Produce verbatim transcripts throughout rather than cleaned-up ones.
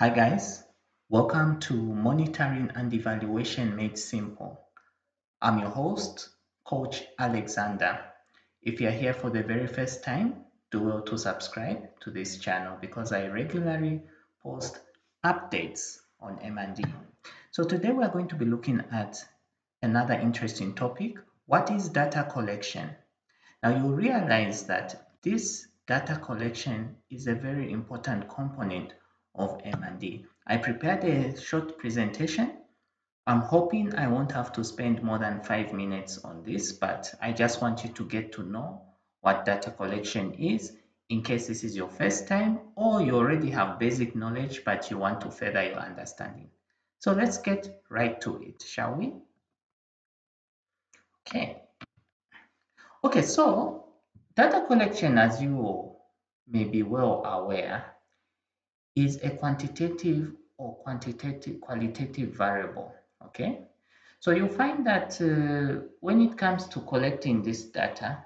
Hi guys, welcome to Monitoring and Evaluation Made Simple. I'm your host, Coach Alexander. If you're here for the very first time, do well to subscribe to this channel because I regularly post updates on M and E. So today we're going to be looking at another interesting topic. What is data collection? Now you'll realize that this data collection is a very important component of M and E. I prepared a short presentation. I'm hoping I won't have to spend more than five minutes on this, but I just want you to get to know what data collection is in case this is your first time or you already have basic knowledge but you want to further your understanding. So let's get right to it, shall we? Okay. Okay, so data collection, as you may be well aware, is a quantitative or quantitative qualitative variable. Okay, so you find that uh, when it comes to collecting this data,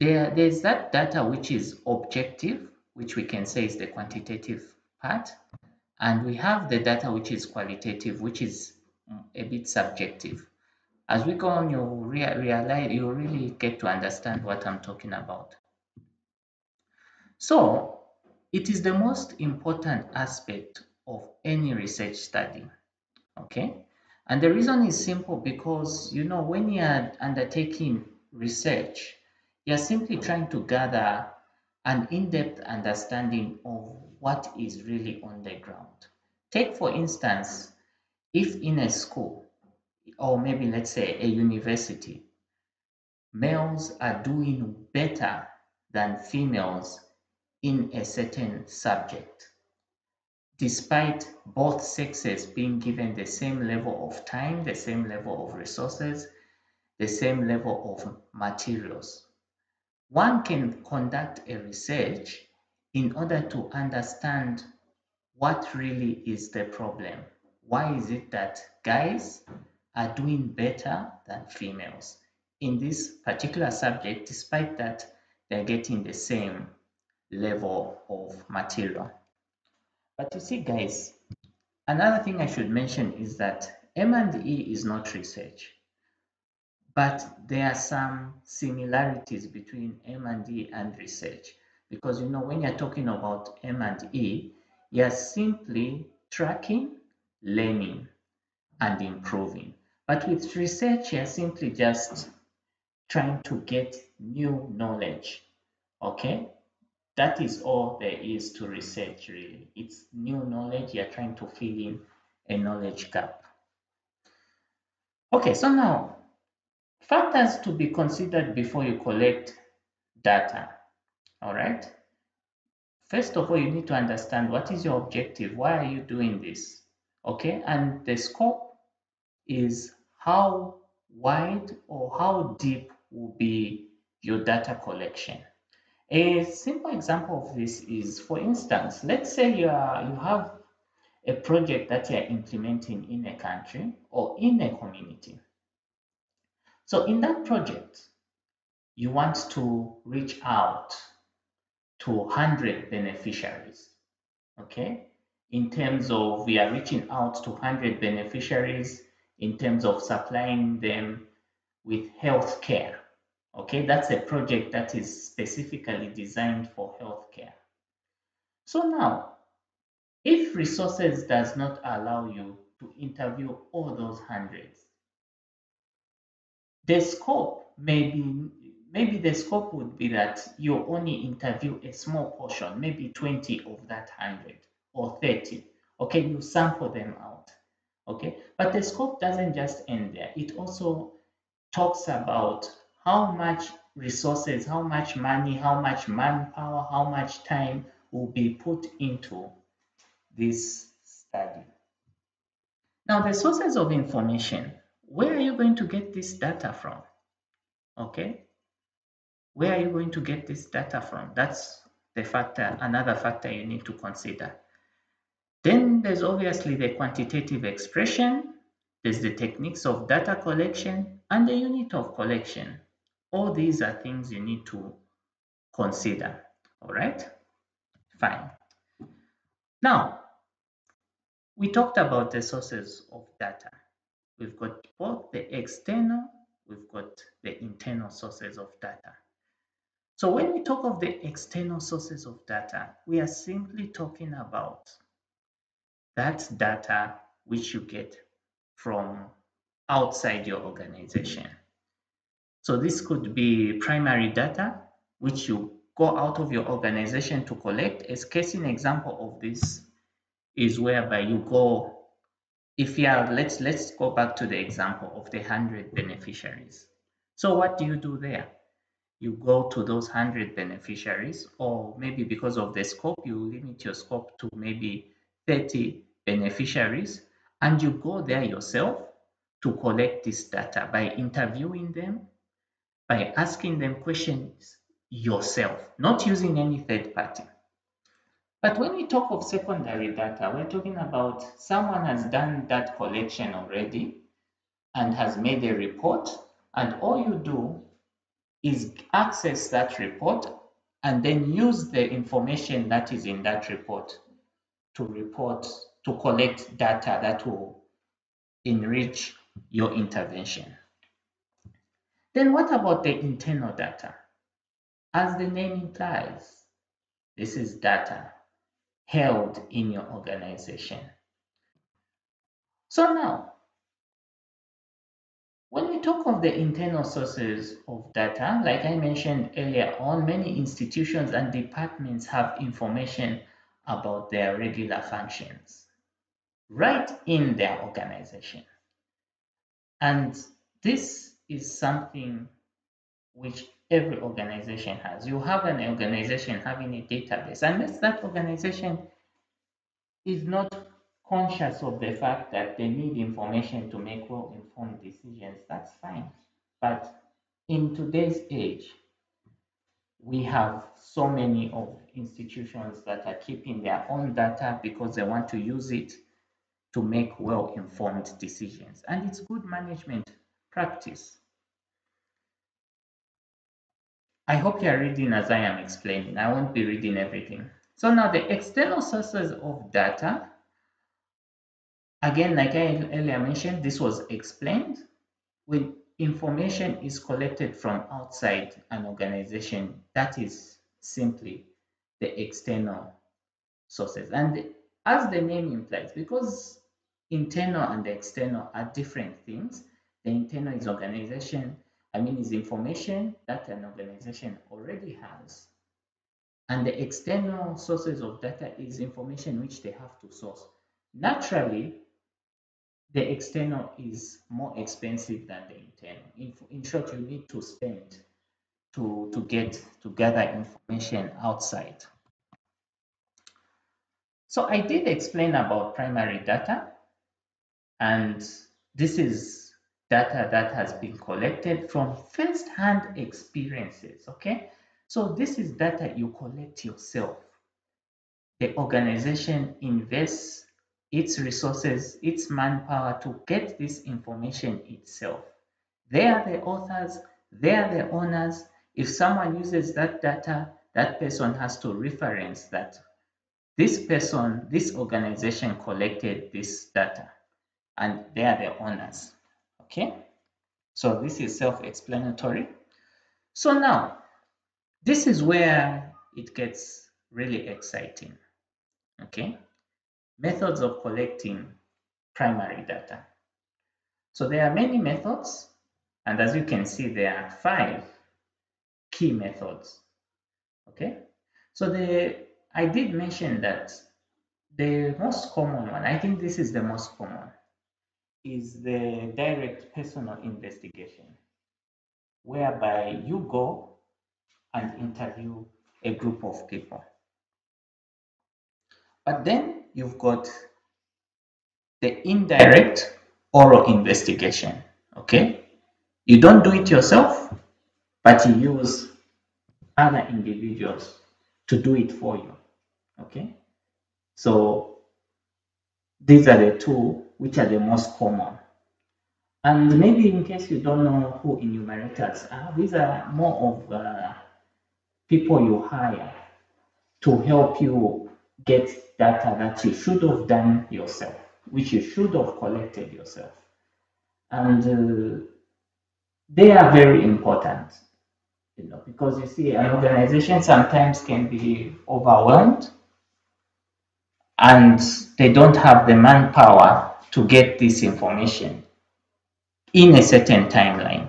there there's that data which is objective, which we can say is the quantitative part, and we have the data which is qualitative, which is a bit subjective. As we go on, you rea realize you really get to understand what I'm talking about. So it is the most important aspect of any research study, okay? And the reason is simple because, you know, when you are undertaking research, you are simply trying to gather an in-depth understanding of what is really on the ground. Take, for instance, if in a school, or maybe let's say a university, males are doing better than females in a certain subject, despite both sexes being given the same level of time, the same level of resources, the same level of materials. One can conduct a research in order to understand what really is the problem. Why is it that guys are doing better than females in this particular subject, despite that they're getting the same level of material? But you see guys, another thing I should mention is that M and E is not research, but there are some similarities between M and E and research, because you know when you're talking about M and E, you're simply tracking, learning and improving, but with research you're simply just trying to get new knowledge. Okay, that is all there is to research, really. It's new knowledge. You're trying to fill in a knowledge gap. Okay, so now, factors to be considered before you collect data, all right? First of all, you need to understand what is your objective. Why are you doing this? Okay, and the scope is how wide or how deep will be your data collection. A simple example of this is, for instance, let's say you are you have a project that you are implementing in a country or in a community. So in that project, you want to reach out to one hundred beneficiaries. Okay, in terms of we are reaching out to one hundred beneficiaries in terms of supplying them with health care. Okay, that's a project that is specifically designed for healthcare. So now, if resources does not allow you to interview all those hundreds, the scope may be, maybe the scope would be that you only interview a small portion, maybe twenty of that hundred or thirty. Okay, you sample them out. Okay, but the scope doesn't just end there. It also talks about how much resources, how much money, how much manpower, how much time will be put into this study. Now, the sources of information, where are you going to get this data from? Okay, where are you going to get this data from? That's the factor, another factor you need to consider. Then there's obviously the quantitative expression, there's the techniques of data collection, and the unit of collection. All these are things you need to consider, all right? Fine. Now, We talked about the sources of data. We've got both the external, we've got the internal sources of data. So when we talk of the external sources of data, we are simply talking about that data which you get from outside your organization. So this could be primary data, which you go out of your organization to collect. As case in example of this is whereby you go, if you are, let's, let's go back to the example of the one hundred beneficiaries. So what do you do there? You go to those one hundred beneficiaries, or maybe because of the scope, you limit your scope to maybe thirty beneficiaries, and you go there yourself to collect this data by interviewing them, by asking them questions yourself, not using any third party. But when we talk of secondary data, we're talking about someone has done that collection already and has made a report, and all you do is access that report and then use the information that is in that report to report, to collect data that will enrich your intervention. Then what about the internal data? As the name implies, this is data held in your organization. So now, when we talk of the internal sources of data, like I mentioned earlier on, many institutions and departments have information about their regular functions right in their organization. And this is something which every organization has. You have an organization having a database, unless that organization is not conscious of the fact that they need information to make well-informed decisions, that's fine. But in today's age, we have so many of institutions that are keeping their own data because they want to use it to make well-informed decisions. And it's good management practice. I hope you are reading as I am explaining. I won't be reading everything. So now the external sources of data, again, like I earlier mentioned, this was explained. When information is collected from outside an organization, that is simply the external sources. And as the name implies, because internal and the external are different things, the internal is organization, I mean, is information that an organization already has, and the external sources of data is information which they have to source. Naturally, the external is more expensive than the internal. In, in short, you need to spend to, to get to gather information outside. So I did explain about primary data, and this is data that has been collected from first-hand experiences, okay? So this is data you collect yourself. The organization invests its resources, its manpower to get this information itself. They are the authors, they are the owners. If someone uses that data, that person has to reference that this person, this organization collected this data, and they are the owners. Okay, so this is self-explanatory. So now, this is where it gets really exciting, okay? Methods of collecting primary data. So there are many methods, and as you can see, there are five key methods, okay? So the, I did mention that the most common one, I think this is the most common, is the direct personal investigation, whereby you go and interview a group of people. But then you've got the indirect oral investigation, okay? You don't do it yourself, but you use other individuals to do it for you, okay? So these are the two which are the most common. And maybe in case you don't know who enumerators are, these are more of uh, people you hire to help you get data that you should have done yourself. which you should have collected yourself. And uh, they are very important, you know, because you see, an organization sometimes can be overwhelmed and they don't have the manpower to get this information in a certain timeline.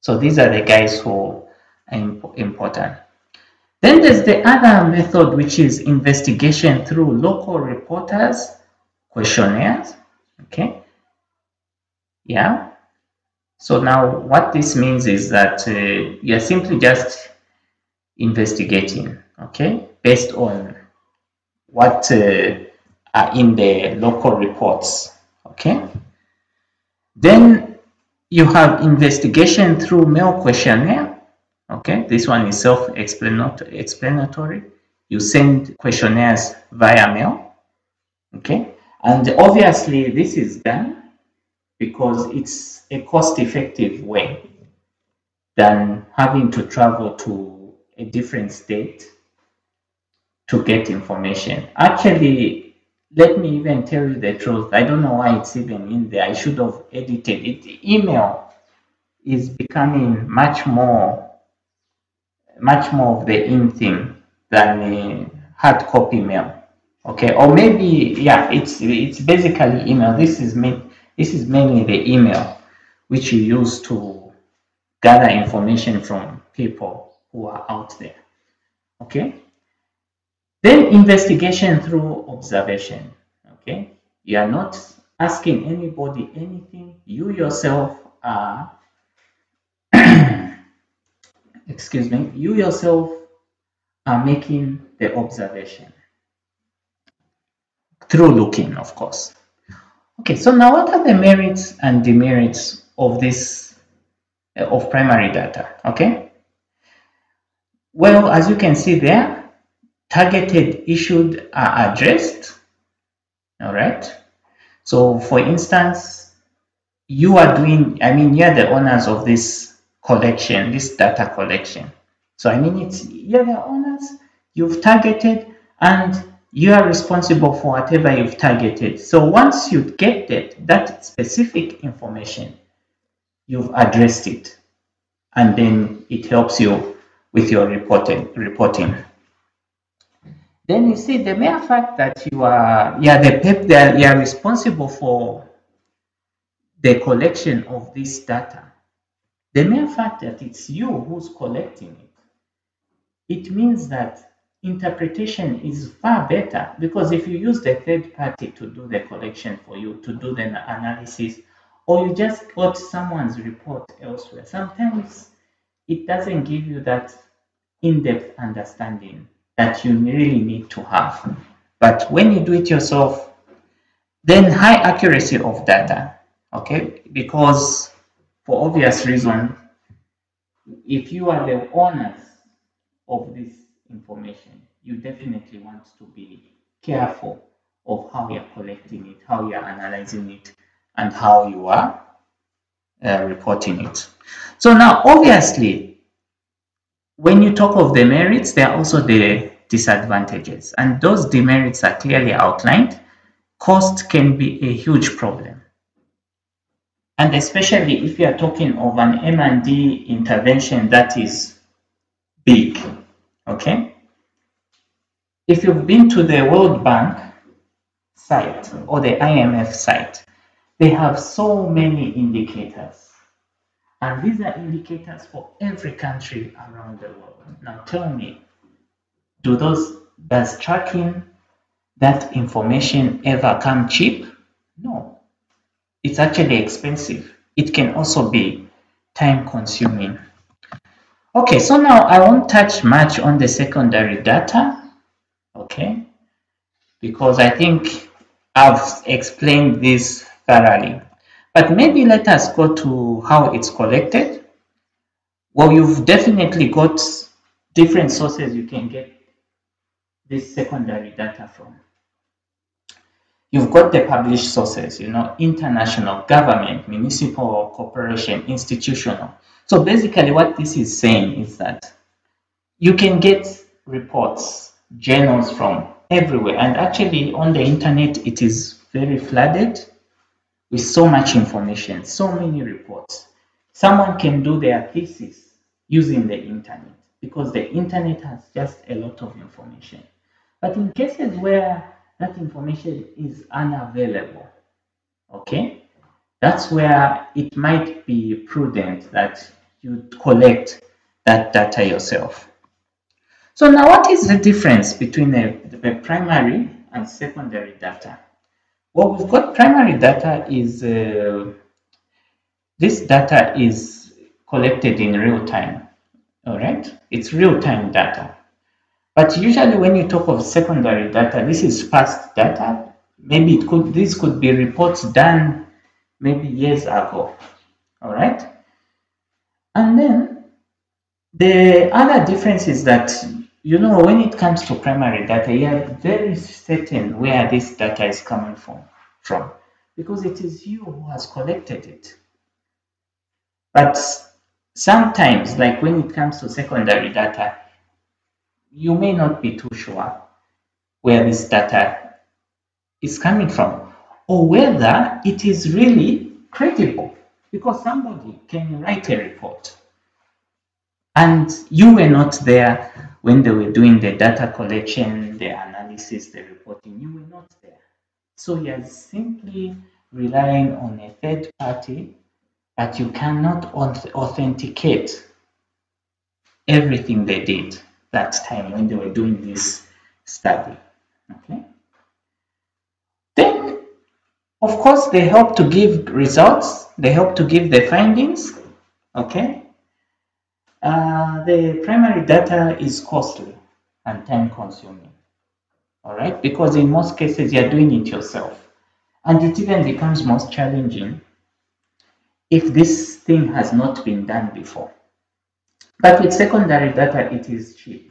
So these are the guys who are imp- important. Then there's the other method, which is investigation through local reporters, questionnaires. Okay. Yeah. So now what this means is that uh, you're simply just investigating, okay, based on what uh, are in the local reports, okay. Then you have investigation through mail questionnaire. Okay, this one is self-explanatory. You send questionnaires via mail. Okay, and obviously this is done because it's a cost-effective way than having to travel to a different state to get information. Actually, let me even tell you the truth. I don't know why it's even in there. I should have edited it. The email is becoming much more much more of the in thing than a hard copy mail, okay? Or maybe, yeah, it's it's basically email. This is me. This is mainly the email which you use to gather information from people who are out there, okay? Then investigation through observation, okay? You are not asking anybody anything. You yourself are excuse me, you yourself are making the observation through looking, of course. Okay, so now what are the merits and demerits of this, uh, of primary data, okay? Well, as you can see there, targeted issues are addressed, all right? So for instance, you are doing, I mean, you're the owners of this collection, this data collection. So I mean, it's you're the owners, you've targeted, and you are responsible for whatever you've targeted. So once you get that, that specific information, you've addressed it, and then it helps you with your reporting. reporting. Then you see the mere fact that you are, yeah, the people that you are responsible for the collection of this data. The mere fact that it's you who's collecting it, it means that interpretation is far better, because if you use the third party to do the collection for you, to do the analysis, or you just got someone's report elsewhere, sometimes it doesn't give you that in-depth understanding that you really need to have. But when you do it yourself, then high accuracy of data, okay, because for obvious reason, if you are the owners of this information, you definitely want to be careful of how you're collecting it, how you're analyzing it, and how you are uh, reporting it. So now, obviously, when you talk of the merits, there are also the disadvantages, and those demerits are clearly outlined. Cost can be a huge problem. And especially if you are talking of an M and E intervention that is big, okay? If you've been to the World Bank site or the I M F site, they have so many indicators. And these are indicators for every country around the world. Now tell me, do those, does tracking that information ever come cheap? No. It's actually expensive. It can also be time consuming. Okay, so now I won't touch much on the secondary data, okay, because I think I've explained this thoroughly. But maybe let us go to how it's collected. Well, you've definitely got different sources you can get this secondary data from. You've got the published sources, you know, international, government, municipal, corporation, institutional. So basically what this is saying is that you can get reports, journals from everywhere. And actually on the internet, it is very flooded with so much information, so many reports. Someone can do their thesis using the internet because the internet has just a lot of information. But in cases where that information is unavailable, okay, that's where it might be prudent that you collect that data yourself. So now what is the difference between the, the primary and secondary data? Well, we've got primary data is, uh, this data is collected in real time, all right? It's real time data. But usually when you talk of secondary data, this is past data. Maybe it could, this could be reports done maybe years ago, all right? And then the other difference is that, you know, when it comes to primary data, you are very certain where this data is coming from, from, because it is you who has collected it. But sometimes, like when it comes to secondary data, you may not be too sure where this data is coming from or whether it is really credible, because somebody can write a report and you were not there when they were doing the data collection, the analysis, the reporting. You were not there. So you are simply relying on a third party that you cannot authenticate everything they did that time when they were doing this study, okay? Then, of course, they help to give results. They help to give the findings, okay? Uh, the primary data is costly and time-consuming, all right? Because in most cases, you're doing it yourself. And it even becomes most challenging if this thing has not been done before. But with secondary data, it is cheap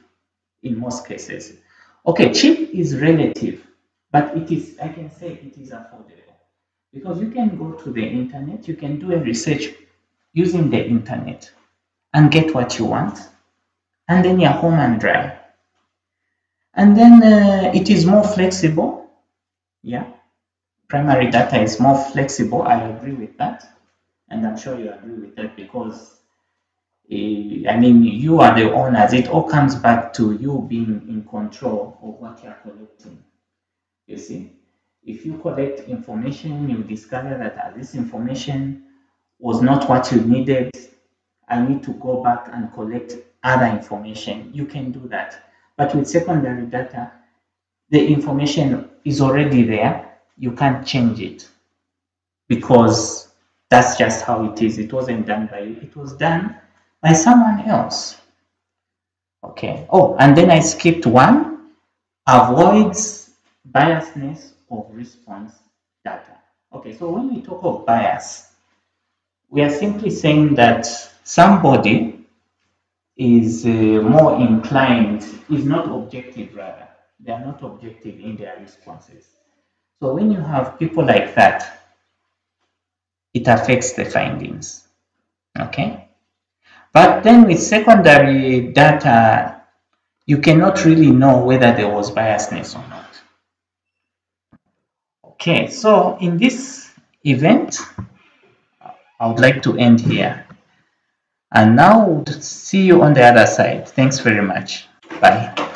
in most cases. Okay, cheap is relative, but it is, I can say it is affordable, because you can go to the internet, you can do a research using the internet and get what you want, and then you're home and dry. And then uh, it is more flexible. Yeah, primary data is more flexible. I agree with that. And I'm sure you agree with that, because I mean, you are the owners. It all comes back to you being in control of what you are collecting. You see, if you collect information, you discover that uh, this information was not what you needed, I need to go back and collect other information. You can do that. But with secondary data, the information is already there. You can't change it because that's just how it is. It wasn't done by you. It was done by someone else. Okay. Oh, and then I skipped one. Avoids biasness of response data. Okay, so when we talk of bias, we are simply saying that somebody is uh, more inclined, is not objective rather. They are not objective in their responses. So when you have people like that, it affects the findings. Okay. But then with secondary data, you cannot really know whether there was biasness or not. Okay, so in this event, I would like to end here. And now, see you on the other side. Thanks very much. Bye.